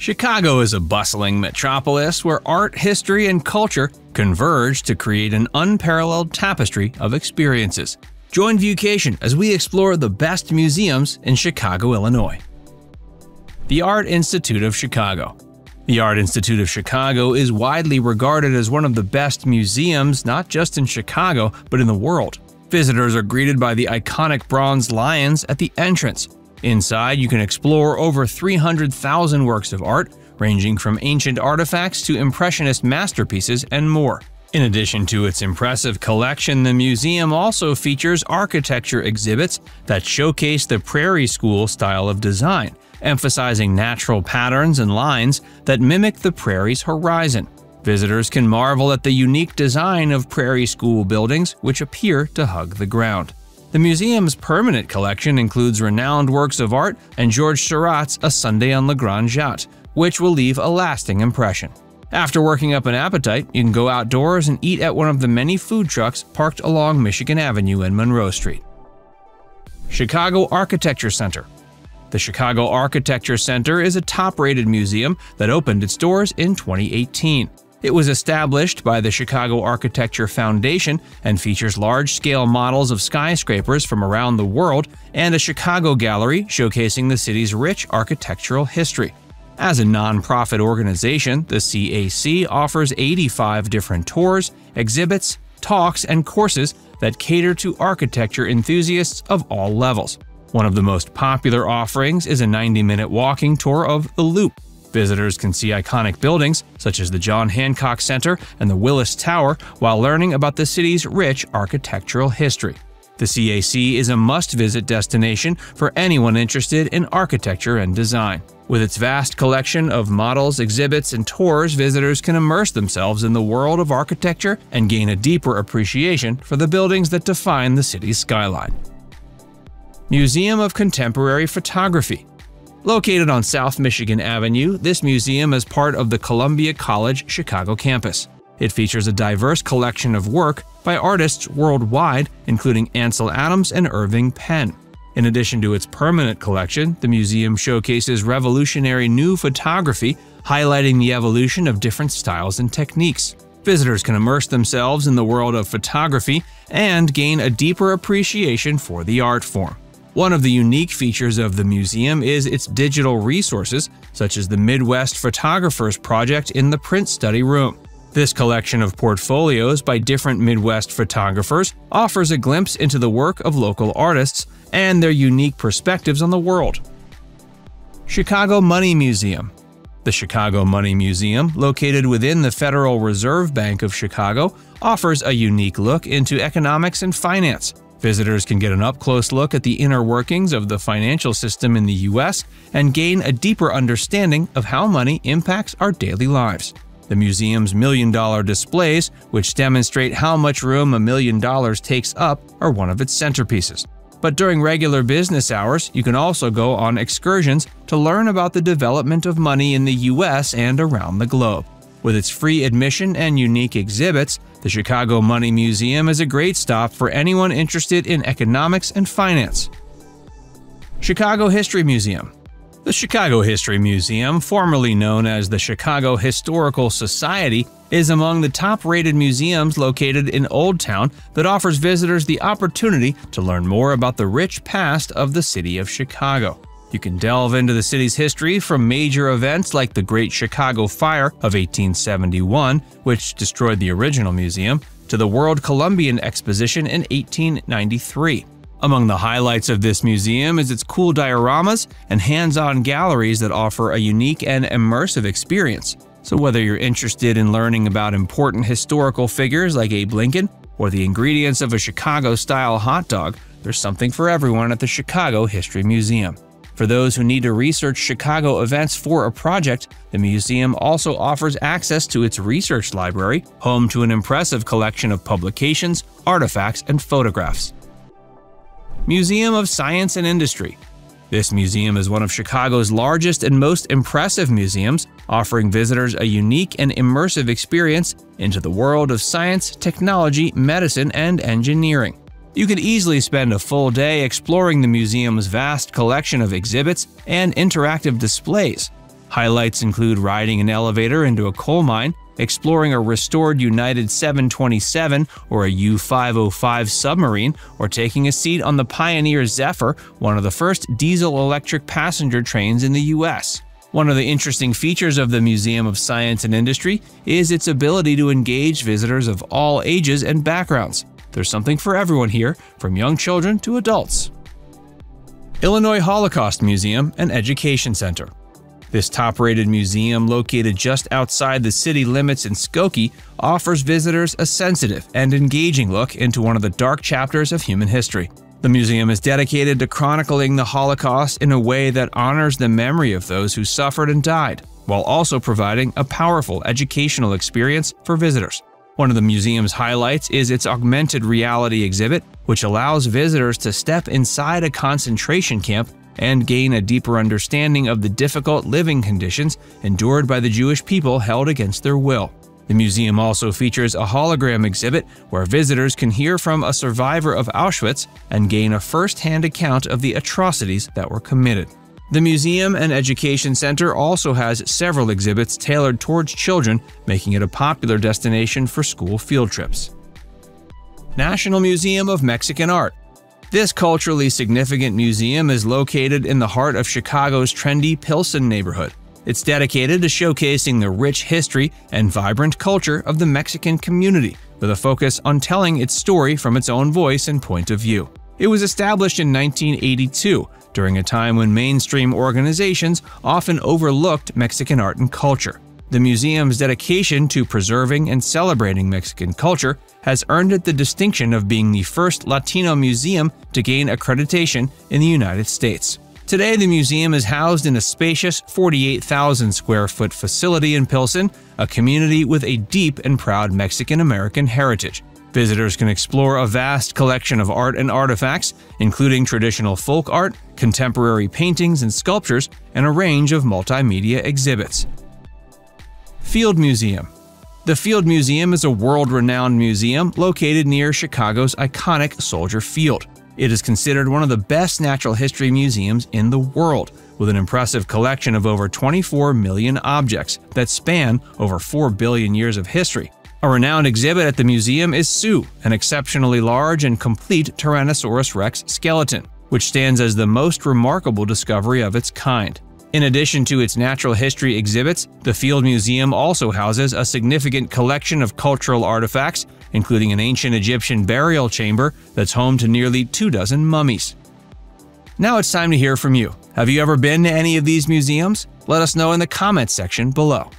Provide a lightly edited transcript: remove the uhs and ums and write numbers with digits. Chicago is a bustling metropolis where art, history, and culture converge to create an unparalleled tapestry of experiences. Join Viewcation as we explore the best museums in Chicago, Illinois. The Art Institute of Chicago. The Art Institute of Chicago is widely regarded as one of the best museums, not just in Chicago, but in the world. Visitors are greeted by the iconic bronze lions at the entrance. Inside, you can explore over 300,000 works of art, ranging from ancient artifacts to impressionist masterpieces and more. In addition to its impressive collection, the museum also features architecture exhibits that showcase the prairie school style of design, emphasizing natural patterns and lines that mimic the prairie's horizon. Visitors can marvel at the unique design of prairie school buildings, which appear to hug the ground. The museum's permanent collection includes renowned works of art and Georges Seurat's A Sunday on La Grande Jatte, which will leave a lasting impression. After working up an appetite, you can go outdoors and eat at one of the many food trucks parked along Michigan Avenue and Monroe Street. Chicago Architecture Center. The Chicago Architecture Center is a top-rated museum that opened its doors in 2018. It was established by the Chicago Architecture Foundation and features large-scale models of skyscrapers from around the world and a Chicago gallery showcasing the city's rich architectural history. As a nonprofit organization, the CAC offers 85 different tours, exhibits, talks, and courses that cater to architecture enthusiasts of all levels. One of the most popular offerings is a 90-minute walking tour of the Loop. Visitors can see iconic buildings such as the John Hancock Center and the Willis Tower while learning about the city's rich architectural history. The CAC is a must-visit destination for anyone interested in architecture and design. With its vast collection of models, exhibits, and tours, visitors can immerse themselves in the world of architecture and gain a deeper appreciation for the buildings that define the city's skyline. Museum of Contemporary Photography. Located on South Michigan Avenue, this museum is part of the Columbia College Chicago campus. It features a diverse collection of work by artists worldwide, including Ansel Adams and Irving Penn. In addition to its permanent collection, the museum showcases revolutionary new photography, highlighting the evolution of different styles and techniques. Visitors can immerse themselves in the world of photography and gain a deeper appreciation for the art form. One of the unique features of the museum is its digital resources, such as the Midwest Photographers Project in the print study room. This collection of portfolios by different Midwest photographers offers a glimpse into the work of local artists and their unique perspectives on the world. Chicago Money Museum. The Chicago Money Museum, located within the Federal Reserve Bank of Chicago, offers a unique look into economics and finance. Visitors can get an up-close look at the inner workings of the financial system in the U.S. and gain a deeper understanding of how money impacts our daily lives. The museum's million-dollar displays, which demonstrate how much room $1 million takes up, are one of its centerpieces. But during regular business hours, you can also go on excursions to learn about the development of money in the U.S. and around the globe. With its free admission and unique exhibits, the Chicago Money Museum is a great stop for anyone interested in economics and finance. Chicago History Museum. The Chicago History Museum, formerly known as the Chicago Historical Society, is among the top-rated museums located in Old Town that offers visitors the opportunity to learn more about the rich past of the city of Chicago. You can delve into the city's history from major events like the Great Chicago Fire of 1871, which destroyed the original museum, to the World Columbian Exposition in 1893. Among the highlights of this museum is its cool dioramas and hands-on galleries that offer a unique and immersive experience. So whether you're interested in learning about important historical figures like Abe Lincoln or the ingredients of a Chicago-style hot dog, there's something for everyone at the Chicago History Museum. For those who need to research Chicago events for a project, the museum also offers access to its research library, home to an impressive collection of publications, artifacts, and photographs. Museum of Science and Industry. This museum is one of Chicago's largest and most impressive museums, offering visitors a unique and immersive experience into the world of science, technology, medicine, and engineering. You could easily spend a full day exploring the museum's vast collection of exhibits and interactive displays. Highlights include riding an elevator into a coal mine, exploring a restored United 727 or a U-505 submarine, or taking a seat on the Pioneer Zephyr, one of the first diesel-electric passenger trains in the U.S. One of the interesting features of the Museum of Science and Industry is its ability to engage visitors of all ages and backgrounds. There's something for everyone here, from young children to adults. Illinois Holocaust Museum and Education Center. This top-rated museum, located just outside the city limits in Skokie, offers visitors a sensitive and engaging look into one of the dark chapters of human history. The museum is dedicated to chronicling the Holocaust in a way that honors the memory of those who suffered and died, while also providing a powerful educational experience for visitors. One of the museum's highlights is its augmented reality exhibit, which allows visitors to step inside a concentration camp and gain a deeper understanding of the difficult living conditions endured by the Jewish people held against their will. The museum also features a hologram exhibit where visitors can hear from a survivor of Auschwitz and gain a first-hand account of the atrocities that were committed. The Museum and Education Center also has several exhibits tailored towards children, making it a popular destination for school field trips. National Museum of Mexican Art. This culturally significant museum is located in the heart of Chicago's trendy Pilsen neighborhood. It's dedicated to showcasing the rich history and vibrant culture of the Mexican community, with a focus on telling its story from its own voice and point of view. It was established in 1982, during a time when mainstream organizations often overlooked Mexican art and culture. The museum's dedication to preserving and celebrating Mexican culture has earned it the distinction of being the first Latino museum to gain accreditation in the United States. Today, the museum is housed in a spacious 48,000-square-foot facility in Pilsen, a community with a deep and proud Mexican-American heritage. Visitors can explore a vast collection of art and artifacts, including traditional folk art, contemporary paintings and sculptures, and a range of multimedia exhibits. Field Museum. The Field Museum is a world-renowned museum located near Chicago's iconic Soldier Field. It is considered one of the best natural history museums in the world, with an impressive collection of over 24 million objects that span over 4 billion years of history. A renowned exhibit at the museum is Sue, an exceptionally large and complete Tyrannosaurus Rex skeleton, which stands as the most remarkable discovery of its kind. In addition to its natural history exhibits, the Field Museum also houses a significant collection of cultural artifacts, including an ancient Egyptian burial chamber that's home to nearly 24 mummies. Now it's time to hear from you. Have you ever been to any of these museums? Let us know in the comments section below.